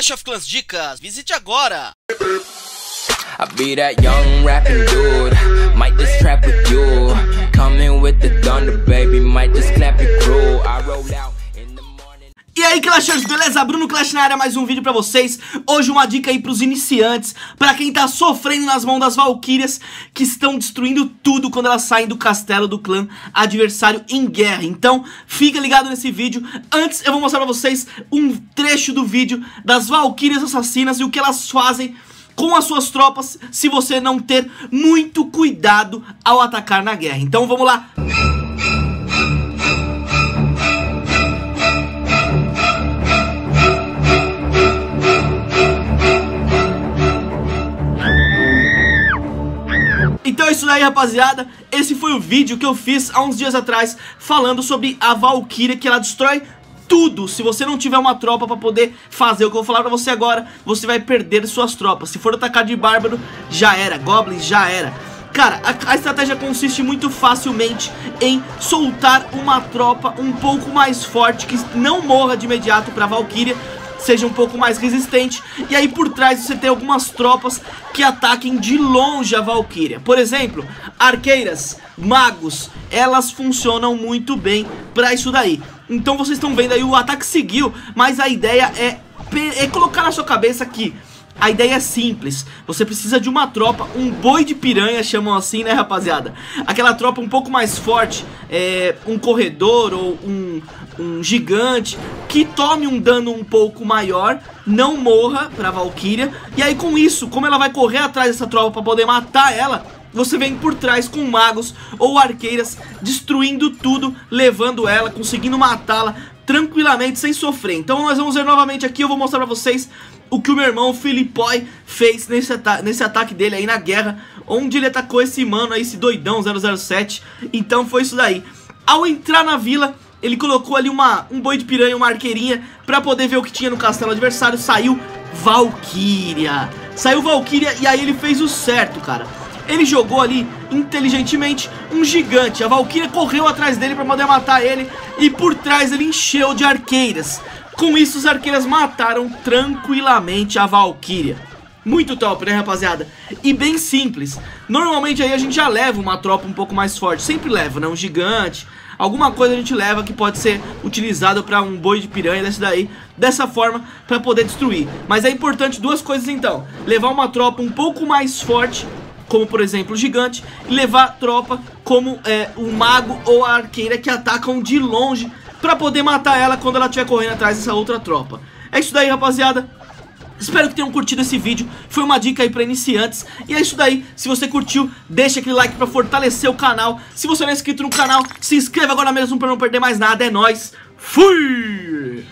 Clash of Clans Dicas, visite agora! I be that young rapping dude, might just trap with you, coming with the thunder baby, might just clap your crew, I roll out. E aí, Clashers, beleza? Bruno Clash na área, mais um vídeo pra vocês. Hoje uma dica aí pros iniciantes, pra quem tá sofrendo nas mãos das Valquírias, que estão destruindo tudo quando elas saem do castelo do clã adversário em guerra. Então, fica ligado nesse vídeo. Antes, eu vou mostrar pra vocês um trecho do vídeo das Valquírias assassinas e o que elas fazem com as suas tropas, se você não ter muito cuidado ao atacar na guerra. Então, vamos lá! Então é isso aí, rapaziada, esse foi o vídeo que eu fiz há uns dias atrás falando sobre a Valquíria, que ela destrói tudo. Se você não tiver uma tropa pra poder fazer o que eu vou falar pra você agora, você vai perder suas tropas. Se for atacar de bárbaro, já era, goblins, já era. Cara, a estratégia consiste muito facilmente em soltar uma tropa um pouco mais forte, que não morra de imediato pra Valquíria, seja um pouco mais resistente, e aí por trás você tem algumas tropas que ataquem de longe a Valquíria. Por exemplo, arqueiras, magos, elas funcionam muito bem pra isso daí. Então vocês estão vendo aí o ataque seguiu, mas a ideia é colocar na sua cabeça que a ideia é simples. Você precisa de uma tropa, um boi de piranha, chamam assim, né, rapaziada? Aquela tropa um pouco mais forte, um corredor ou um gigante, que tome um dano um pouco maior, não morra pra Valquíria. E aí com isso, como ela vai correr atrás dessa tropa pra poder matar ela, você vem por trás com magos ou arqueiras, destruindo tudo, levando ela, conseguindo matá-la tranquilamente, sem sofrer. Então nós vamos ver novamente aqui, eu vou mostrar pra vocês o que o meu irmão, o Filipói, fez nesse ataque dele aí na guerra, onde ele atacou esse mano aí, esse doidão 007. Então foi isso daí. Ao entrar na vila, ele colocou ali um boi de piranha, uma arqueirinha, pra poder ver o que tinha no castelo adversário. Saiu Valquíria. Saiu Valquíria e aí ele fez o certo, cara. Ele jogou ali, inteligentemente, um gigante. A Valquíria correu atrás dele pra poder matar ele, e por trás ele encheu de arqueiras. Com isso, os arqueiros mataram tranquilamente a Valquíria. Muito top, né, rapaziada? E bem simples. Normalmente aí a gente já leva uma tropa um pouco mais forte. Sempre leva, né? Um gigante, alguma coisa a gente leva que pode ser utilizado pra um boi de piranha desse daí, dessa forma, pra poder destruir. Mas é importante duas coisas então: levar uma tropa um pouco mais forte, como por exemplo o gigante, e levar a tropa como o mago ou a arqueira, que atacam de longe, pra poder matar ela quando ela estiver correndo atrás dessa outra tropa. É isso daí, rapaziada. Espero que tenham curtido esse vídeo. Foi uma dica aí pra iniciantes. E é isso daí. Se você curtiu, deixa aquele like pra fortalecer o canal. Se você não é inscrito no canal, se inscreva agora mesmo pra não perder mais nada. É nóis. Fui!